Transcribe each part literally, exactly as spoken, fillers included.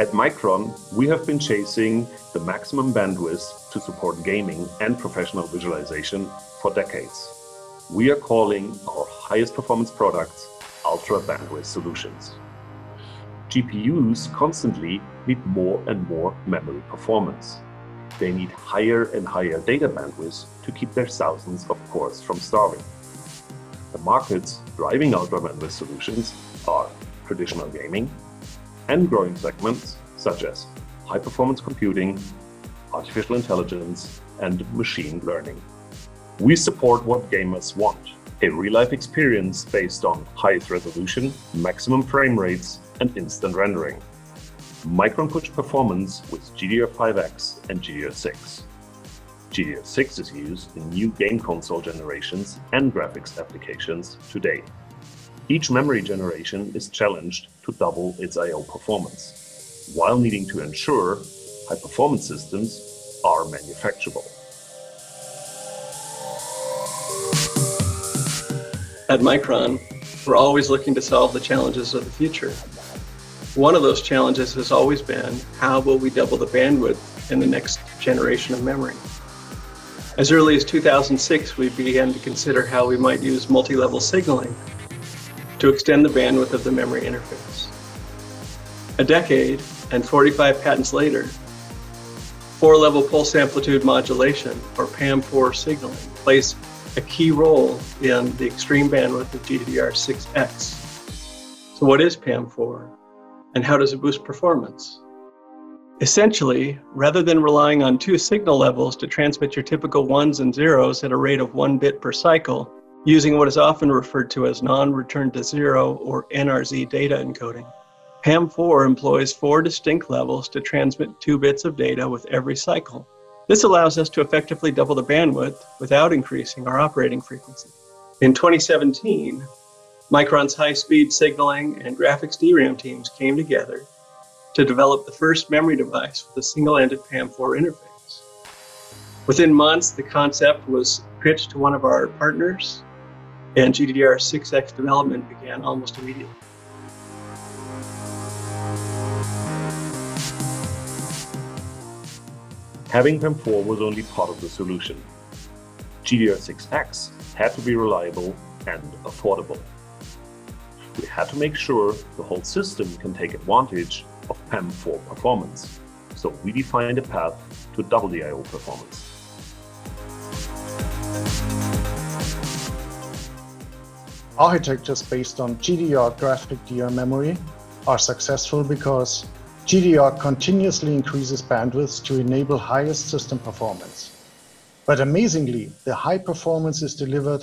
At Micron, we have been chasing the maximum bandwidth to support gaming and professional visualization for decades. We are calling our highest performance products Ultra-Bandwidth Solutions. G P Us constantly need more and more memory performance. They need higher and higher data bandwidth to keep their thousands of cores from starving. The markets driving Ultra-Bandwidth Solutions are traditional gaming, and growing segments such as high-performance computing, artificial intelligence, and machine learning. We support what gamers want, a real-life experience based on highest resolution, maximum frame rates, and instant rendering. Micron pushed performance with G D D R five X and G D D R six. G D D R six is used in new game console generations and graphics applications today. Each memory generation is challenged to double its I O performance, while needing to ensure high-performance systems are manufacturable. At Micron, we're always looking to solve the challenges of the future. One of those challenges has always been, how will we double the bandwidth in the next generation of memory? As early as two thousand six, we began to consider how we might use multi-level signaling to extend the bandwidth of the memory interface. A decade and forty-five patents later, four-level pulse amplitude modulation, or P A M four signaling, plays a key role in the extreme bandwidth of G D D R six X. So what is P A M four, and how does it boost performance? Essentially, rather than relying on two signal levels to transmit your typical ones and zeros at a rate of one bit per cycle, using what is often referred to as non-return to zero or N R Z data encoding. P A M four employs four distinct levels to transmit two bits of data with every cycle. This allows us to effectively double the bandwidth without increasing our operating frequency. In twenty seventeen, Micron's high-speed signaling and graphics D RAM teams came together to develop the first memory device with a single-ended P A M four interface. Within months, the concept was pitched to one of our partners, and G D D R six X development began almost immediately. Having P A M four was only part of the solution. G D D R six X had to be reliable and affordable. We had to make sure the whole system can take advantage of P A M four performance, so we defined a path to double the I O performance. Architectures based on G D D R graphic D R memory are successful because G D D R continuously increases bandwidth to enable highest system performance. But amazingly, the high performance is delivered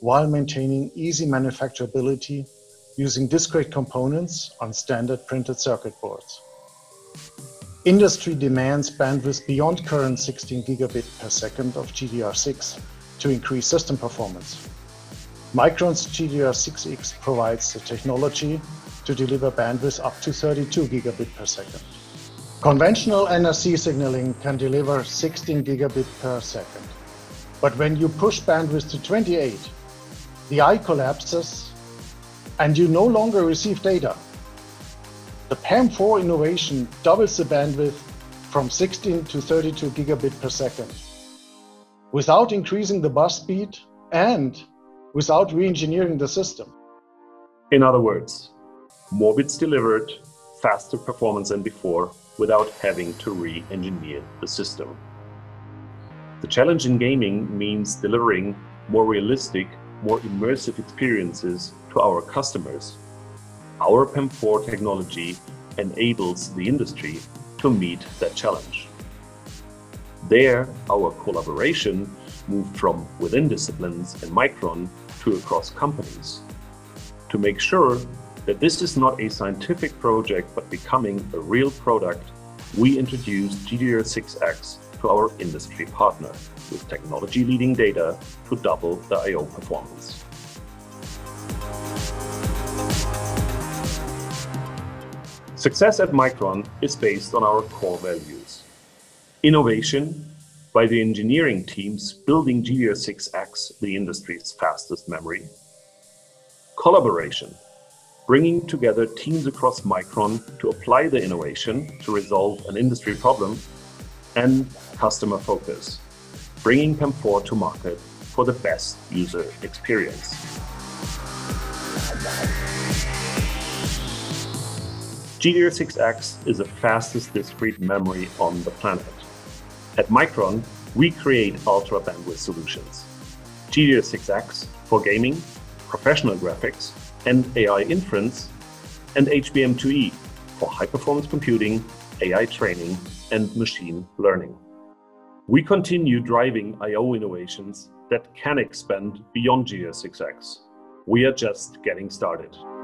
while maintaining easy manufacturability using discrete components on standard printed circuit boards. Industry demands bandwidth beyond current sixteen gigabit per second of G D D R six to increase system performance. Micron's G D D R six X provides the technology to deliver bandwidth up to thirty-two gigabit per second. Conventional N R Z signaling can deliver sixteen gigabit per second. But when you push bandwidth to twenty-eight, the I O collapses and you no longer receive data. The P A M four innovation doubles the bandwidth from sixteen to thirty-two gigabit per second without increasing the bus speed and without re-engineering the system. In other words, more bits delivered, faster performance than before, without having to re-engineer the system. The challenge in gaming means delivering more realistic, more immersive experiences to our customers. Our P A M four technology enables the industry to meet that challenge. There, our collaboration moved from within disciplines and Micron to across companies to make sure that this is not a scientific project but becoming a real product. We introduced G D D R six X to our industry partner with technology-leading data to double the I O performance. Success at Micron is based on our core values: innovation, by the engineering teams building G D D R six X, the industry's fastest memory. Collaboration, bringing together teams across Micron to apply the innovation to resolve an industry problem, and customer focus, bringing P A M four to market for the best user experience. G D D R six X is the fastest discrete memory on the planet. At Micron, we create Ultra-Bandwidth Solutions. G D D R six X for gaming, professional graphics, and A I inference, and H B M two E for high-performance computing, A I training, and machine learning. We continue driving I O innovations that can expand beyond G D D R six X. We are just getting started.